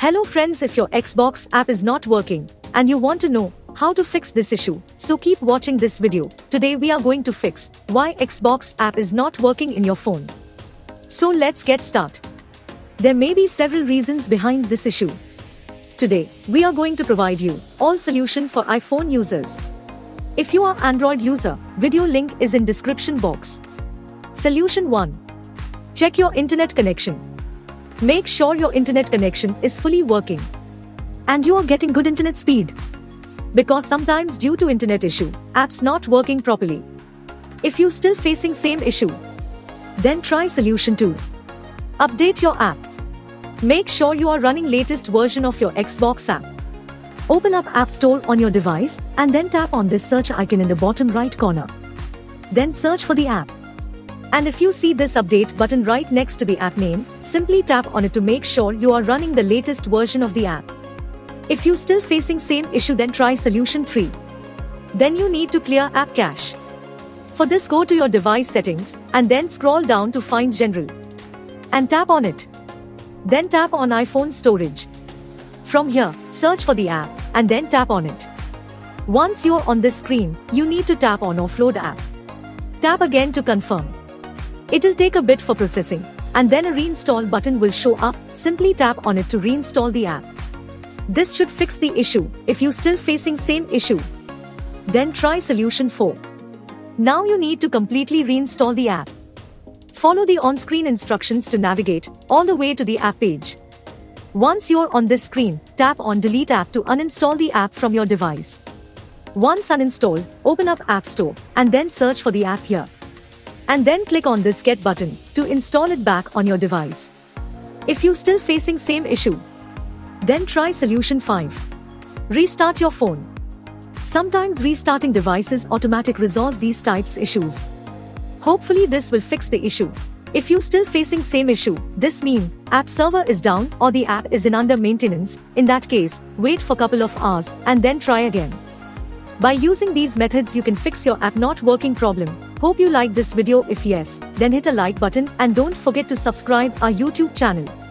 Hello friends, if your Xbox app is not working and you want to know how to fix this issue, so keep watching this video. Today we are going to fix why Xbox app is not working in your phone. So let's get started. There may be several reasons behind this issue. Today we are going to provide you all solution for iPhone users. If you are Android user, video link is in description box. Solution 1. Check your internet connection. Make sure your internet connection is fully working and you are getting good internet speed, because sometimes due to internet issue, apps not working properly. If you still facing same issue, then try solution 2. Update your app. Make sure you are running latest version of your Xbox app. Open up App Store on your device and then tap on this search icon in the bottom right corner. Then search for the app. And if you see this update button right next to the app name, simply tap on it to make sure you are running the latest version of the app. If you still facing same issue, then try solution 3. Then you need to clear app cache. For this, go to your device settings and then scroll down to find general and tap on it. Then tap on iPhone storage. From here, search for the app and then tap on it. Once you're on this screen, you need to tap on offload app. Tap again to confirm. It'll take a bit for processing, and then a reinstall button will show up. Simply tap on it to reinstall the app. This should fix the issue. If you still facing same issue, then try solution 4. Now you need to completely reinstall the app. Follow the on-screen instructions to navigate all the way to the app page. Once you're on this screen, tap on delete app to uninstall the app from your device. Once uninstalled, open up App Store and then search for the app here. And then click on this get button to install it back on your device. If you still facing same issue, then try solution 5. Restart your phone. Sometimes restarting devices automatic resolve these types issues. Hopefully this will fix the issue. If you still facing same issue, this mean app server is down or the app is in under maintenance. In that case, wait for couple of hours and then try again. By using these methods, you can fix your app not working problem. Hope you like this video. If yes, then hit a like button and don't forget to subscribe our YouTube channel.